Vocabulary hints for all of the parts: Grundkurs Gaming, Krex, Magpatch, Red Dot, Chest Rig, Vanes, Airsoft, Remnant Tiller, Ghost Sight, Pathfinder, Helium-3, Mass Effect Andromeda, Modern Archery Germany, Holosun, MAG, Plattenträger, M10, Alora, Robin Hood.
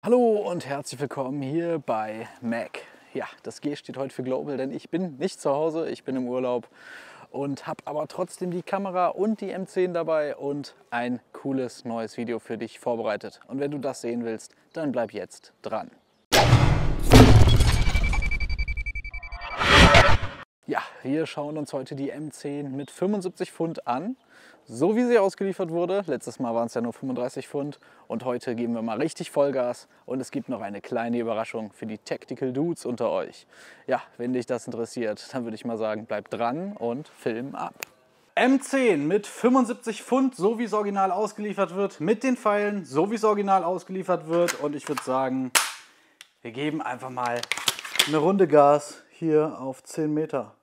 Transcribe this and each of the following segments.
Hallo und herzlich willkommen hier bei MAG. Ja, das G steht heute für Global, denn ich bin nicht zu Hause, ich bin im Urlaub und habe aber trotzdem die Kamera und die M10 dabei und ein cooles neues Video für dich vorbereitet. Und wenn du das sehen willst, dann bleib jetzt dran. Ja, wir schauen uns heute die M10 mit 75 Pfund an, so wie sie ausgeliefert wurde. Letztes Mal waren es ja nur 35 Pfund und heute geben wir mal richtig Vollgas und es gibt noch eine kleine Überraschung für die Tactical Dudes unter euch. Ja, wenn dich das interessiert, dann würde ich mal sagen, bleib dran und film ab. M10 mit 75 Pfund, so wie es original ausgeliefert wird, mit den Pfeilen, so wie es original ausgeliefert wird und ich würde sagen, wir geben einfach mal eine Runde Gas hier auf 10 Meter.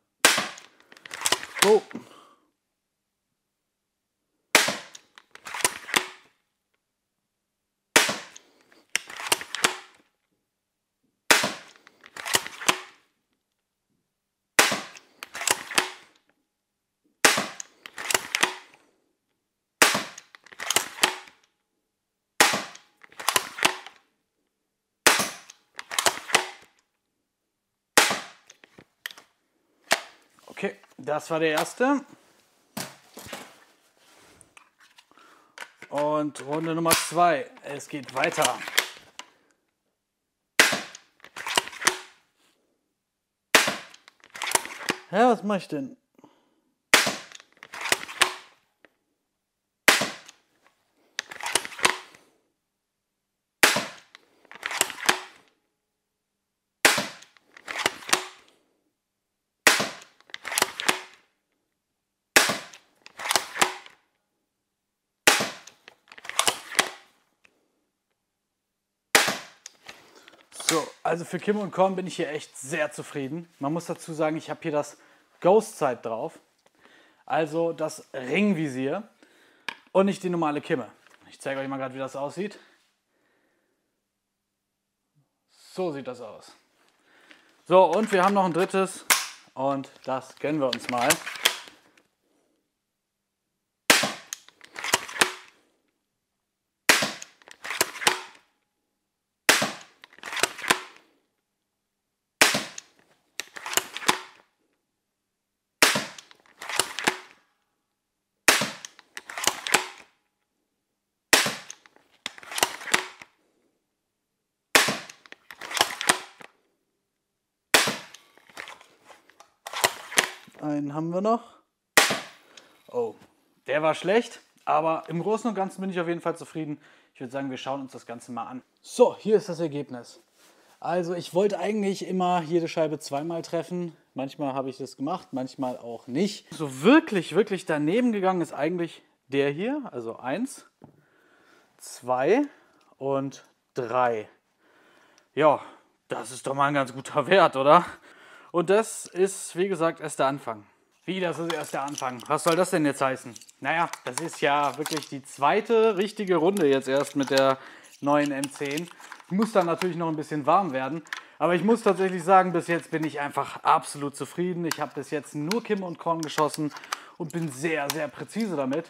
So. Okay, das war der erste. Und Runde Nummer 2. Es geht weiter. Ja, was mache ich denn? So, also für Kim und Korn bin ich hier echt sehr zufrieden. Man muss dazu sagen, ich habe hier das Ghost Sight drauf, also das Ringvisier und nicht die normale Kimme. Ich zeige euch mal gerade, wie das aussieht. So sieht das aus. So, und wir haben noch ein drittes und das gönnen wir uns mal. Einen haben wir noch. Oh, der war schlecht, aber im Großen und Ganzen bin ich auf jeden Fall zufrieden. Ich würde sagen, wir schauen uns das Ganze mal an. So, hier ist das Ergebnis. Also ich wollte eigentlich immer jede Scheibe zweimal treffen. Manchmal habe ich das gemacht, manchmal auch nicht. So wirklich, wirklich daneben gegangen ist eigentlich der hier. Also 1, 2 und 3. Ja, das ist doch mal ein ganz guter Wert, oder? Und das ist, wie gesagt, erst der Anfang. Wie, das ist erst der Anfang? Was soll das denn jetzt heißen? Naja, das ist ja wirklich die zweite richtige Runde jetzt erst mit der neuen M10. Ich muss dann natürlich noch ein bisschen warm werden. Aber ich muss tatsächlich sagen, bis jetzt bin ich einfach absolut zufrieden. Ich habe bis jetzt nur Kim und Korn geschossen und bin sehr, sehr präzise damit.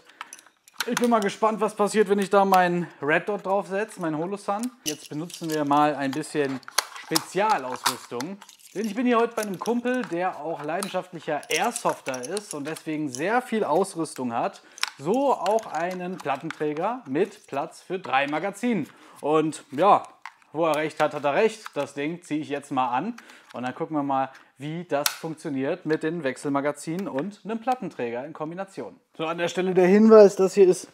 Ich bin mal gespannt, was passiert, wenn ich da meinen Red Dot draufsetze, meinen Holosun. Jetzt benutzen wir mal ein bisschen Spezialausrüstung. Denn ich bin hier heute bei einem Kumpel, der auch leidenschaftlicher Airsofter ist und deswegen sehr viel Ausrüstung hat. So auch einen Plattenträger mit Platz für 3 Magazinen. Und ja, wo er recht hat, hat er recht. Das Ding ziehe ich jetzt mal an und dann gucken wir mal, wie das funktioniert mit den Wechselmagazinen und einem Plattenträger in Kombination. So, an der Stelle der Hinweis, das hier ist,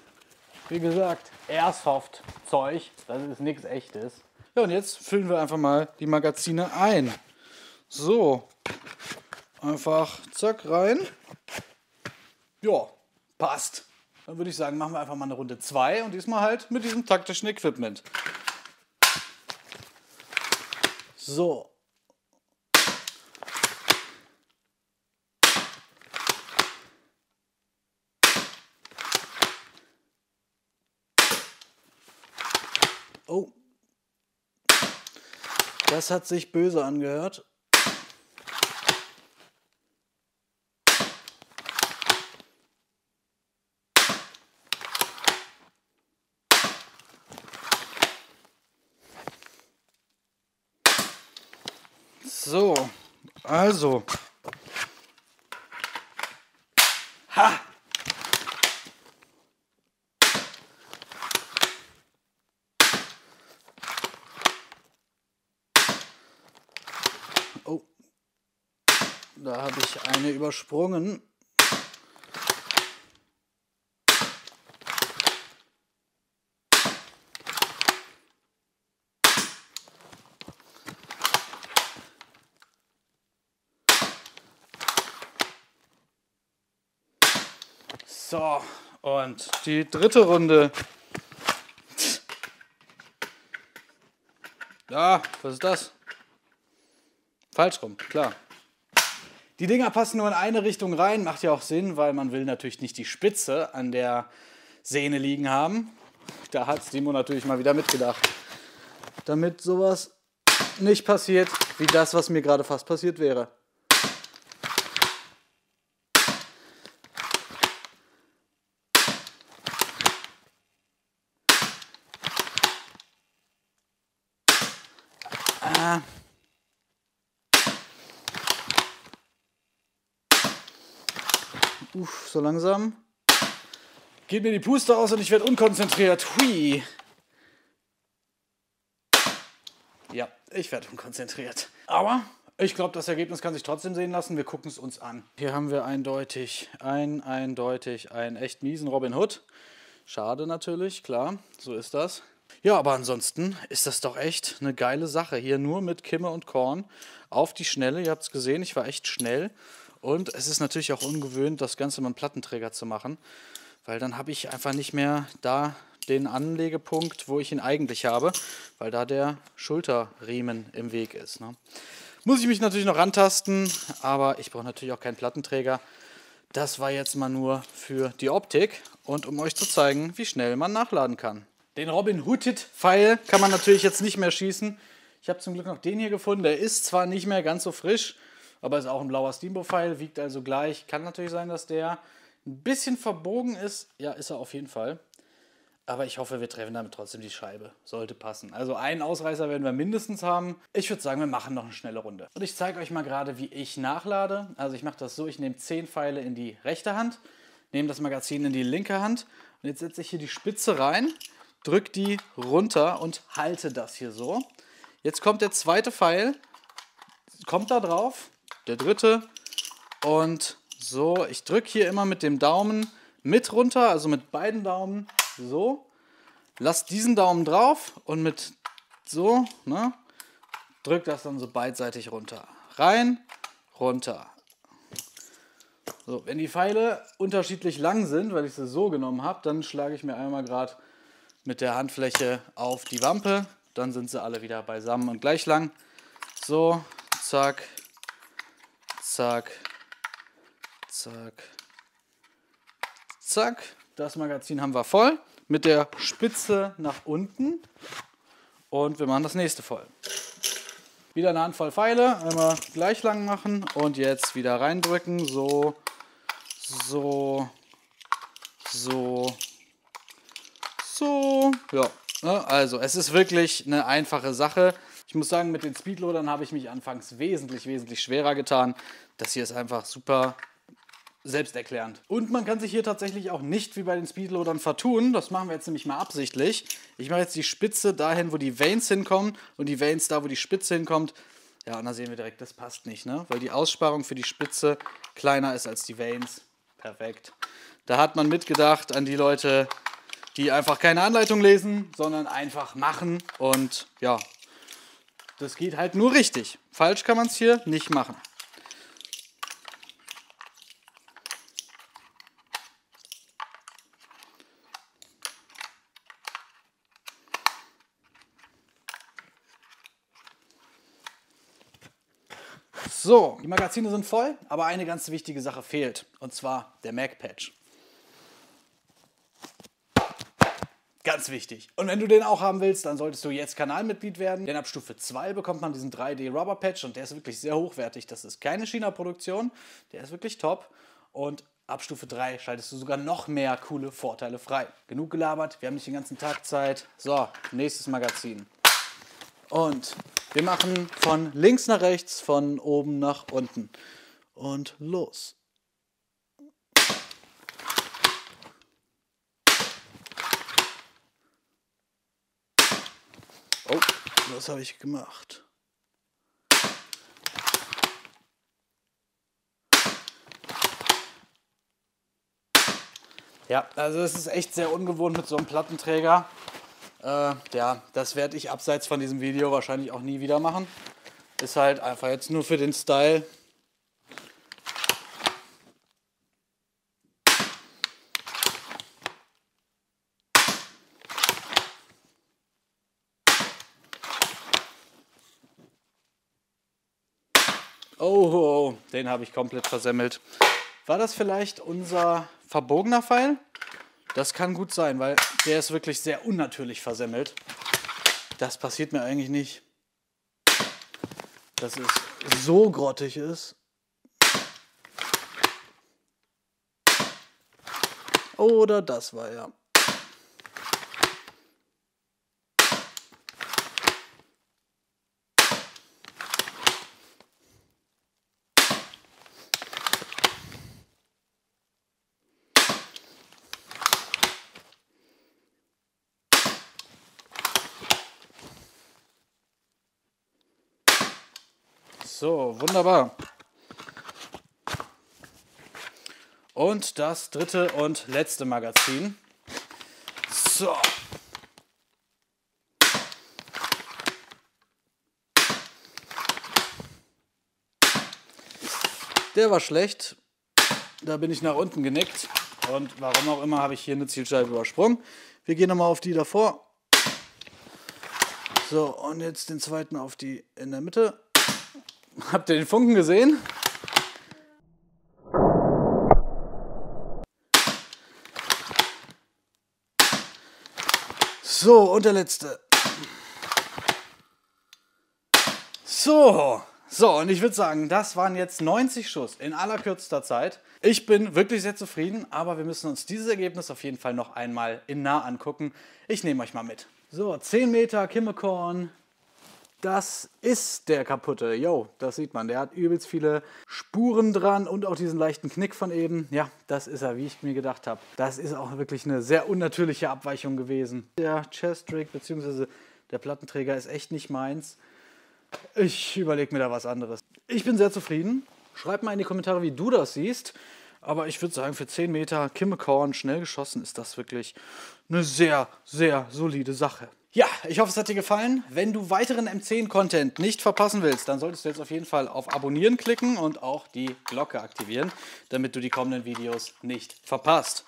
wie gesagt, Airsoft-Zeug. Das ist nichts Echtes. Ja, und jetzt füllen wir einfach mal die Magazine ein. So, einfach zack rein. Ja, passt. Dann würde ich sagen, machen wir einfach mal eine Runde 2 und diesmal halt mit diesem taktischen Equipment. So. Oh. Das hat sich böse angehört. So, also. Ha! Oh, da habe ich eine übersprungen. So, und die dritte Runde. Ja, was ist das? Falsch rum, klar. Die Dinger passen nur in eine Richtung rein, macht ja auch Sinn, weil man will natürlich nicht die Spitze an der Sehne liegen haben. Da hat Simon natürlich mal wieder mitgedacht. Damit sowas nicht passiert, wie das, was mir gerade fast passiert wäre. Uff, so langsam geht mir die Puste aus und ich werde unkonzentriert. Hui. Ja, ich werde unkonzentriert. Aber ich glaube, das Ergebnis kann sich trotzdem sehen lassen. Wir gucken es uns an. Hier haben wir eindeutig einen echt miesen Robin Hood. Schade natürlich, klar, so ist das. Ja, aber ansonsten ist das doch echt eine geile Sache. Hier nur mit Kimme und Korn auf die Schnelle. Ihr habt es gesehen, ich war echt schnell. Und es ist natürlich auch ungewöhnlich, das Ganze mit einem Plattenträger zu machen, weil dann habe ich einfach nicht mehr da den Anlegepunkt, wo ich ihn eigentlich habe, weil da der Schulterriemen im Weg ist. Ne? Muss ich mich natürlich noch rantasten, aber ich brauche natürlich auch keinen Plattenträger. Das war jetzt mal nur für die Optik und um euch zu zeigen, wie schnell man nachladen kann. Den Robin Hood-Pfeil kann man natürlich jetzt nicht mehr schießen. Ich habe zum Glück noch den hier gefunden, der ist zwar nicht mehr ganz so frisch, aber ist auch ein blauer Steambow-Pfeil, wiegt also gleich. Kann natürlich sein, dass der ein bisschen verbogen ist. Ja, ist er auf jeden Fall. Aber ich hoffe, wir treffen damit trotzdem die Scheibe. Sollte passen. Also einen Ausreißer werden wir mindestens haben. Ich würde sagen, wir machen noch eine schnelle Runde. Und ich zeige euch mal gerade, wie ich nachlade. Also ich mache das so, ich nehme 10 Pfeile in die rechte Hand, nehme das Magazin in die linke Hand. Und jetzt setze ich hier die Spitze rein, drücke die runter und halte das hier so. Jetzt kommt der zweite Pfeil, kommt da drauf. Der dritte und so, ich drücke hier immer mit dem Daumen mit runter, also mit beiden Daumen so, lass diesen Daumen drauf und mit so, ne, drück das dann so beidseitig runter, rein, runter. So, wenn die Pfeile unterschiedlich lang sind, weil ich sie so genommen habe, dann schlage ich mir einmal gerade mit der Handfläche auf die Wampe, dann sind sie alle wieder beisammen und gleich lang. So, zack. Zack, zack, zack. Das Magazin haben wir voll. Mit der Spitze nach unten. Und wir machen das nächste voll. Wieder eine Handvoll Pfeile. Einmal gleich lang machen. Und jetzt wieder reindrücken. So, so, so, so. Ja, also es ist wirklich eine einfache Sache. Ich muss sagen, mit den Speedloadern habe ich mich anfangs wesentlich schwerer getan. Das hier ist einfach super selbsterklärend. Und man kann sich hier tatsächlich auch nicht wie bei den Speedloadern vertun. Das machen wir jetzt nämlich mal absichtlich. Ich mache jetzt die Spitze dahin, wo die Vanes hinkommen und die Vanes da, wo die Spitze hinkommt. Ja, und da sehen wir direkt, das passt nicht, ne? Weil die Aussparung für die Spitze kleiner ist als die Vanes. Perfekt. Da hat man mitgedacht an die Leute, die einfach keine Anleitung lesen, sondern einfach machen und ja... Das geht halt nur richtig. Falsch kann man es hier nicht machen. So, die Magazine sind voll, aber eine ganz wichtige Sache fehlt. Und zwar der Magpatch. Ganz wichtig. Und wenn du den auch haben willst, dann solltest du jetzt Kanalmitglied werden. Denn ab Stufe 2 bekommt man diesen 3D-Rubber-Patch und der ist wirklich sehr hochwertig. Das ist keine China-Produktion, der ist wirklich top. Und ab Stufe 3 schaltest du sogar noch mehr coole Vorteile frei. Genug gelabert, wir haben nicht den ganzen Tag Zeit. So, nächstes Magazin. Und Wir machen von links nach rechts, von oben nach unten. Und los. Oh, was habe ich gemacht? Ja, also es ist echt sehr ungewohnt mit so einem Plattenträger. Ja, das werde ich abseits von diesem Video wahrscheinlich auch nie wieder machen. Ist halt einfach jetzt nur für den Style. Oh, den habe ich komplett versemmelt. War das vielleicht unser verbogener Pfeil? Das kann gut sein, weil der ist wirklich sehr unnatürlich versemmelt. Das passiert mir eigentlich nicht, dass es so grottig ist. Oder das war ja. So, wunderbar. Und das dritte und letzte Magazin. So. Der war schlecht. Da bin ich nach unten genickt. Und warum auch immer habe ich hier eine Zielscheibe übersprungen. Wir gehen nochmal auf die davor. So, und jetzt den zweiten auf die in der Mitte. Habt ihr den Funken gesehen? So, und der letzte. So, und ich würde sagen, das waren jetzt 90 Schuss in allerkürzester Zeit. Ich bin wirklich sehr zufrieden, aber wir müssen uns dieses Ergebnis auf jeden Fall noch einmal in nah angucken. Ich nehme euch mal mit. So, 10 Meter Kimmekorn. Das ist der kaputte, yo, das sieht man, der hat übelst viele Spuren dran und auch diesen leichten Knick von eben. Ja, das ist er, wie ich mir gedacht habe. Das ist auch wirklich eine sehr unnatürliche Abweichung gewesen. Der Chest Rig bzw. der Plattenträger ist echt nicht meins. Ich überlege mir da was anderes. Ich bin sehr zufrieden. Schreib mal in die Kommentare, wie du das siehst. Aber ich würde sagen, für 10 Meter Kimmekorn schnell geschossen ist das wirklich eine sehr, sehr solide Sache. Ja, ich hoffe, es hat dir gefallen. Wenn du weiteren M10-Content nicht verpassen willst, dann solltest du jetzt auf jeden Fall auf Abonnieren klicken und auch die Glocke aktivieren, damit du die kommenden Videos nicht verpasst.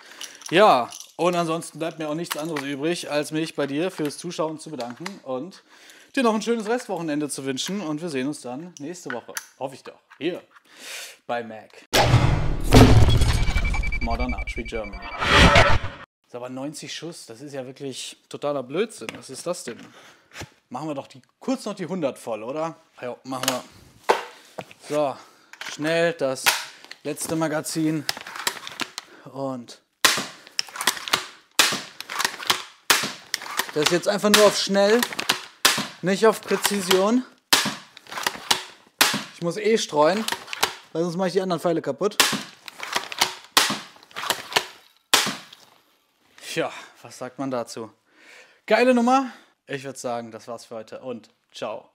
Ja, und ansonsten bleibt mir auch nichts anderes übrig, als mich bei dir fürs Zuschauen zu bedanken und dir noch ein schönes Restwochenende zu wünschen. Und wir sehen uns dann nächste Woche, hoffe ich doch, hier bei MAG. Modern Archery Germany. Das ist aber 90 Schuss, das ist ja wirklich totaler Blödsinn. Was ist das denn? Machen wir doch kurz noch die 100 voll, oder? Ja, machen wir. So, schnell das letzte Magazin. Und das ist jetzt einfach nur auf schnell, nicht auf Präzision. Ich muss eh streuen, weil sonst mache ich die anderen Pfeile kaputt. Tja, was sagt man dazu? Geile Nummer. Ich würde sagen, das war's für heute und ciao.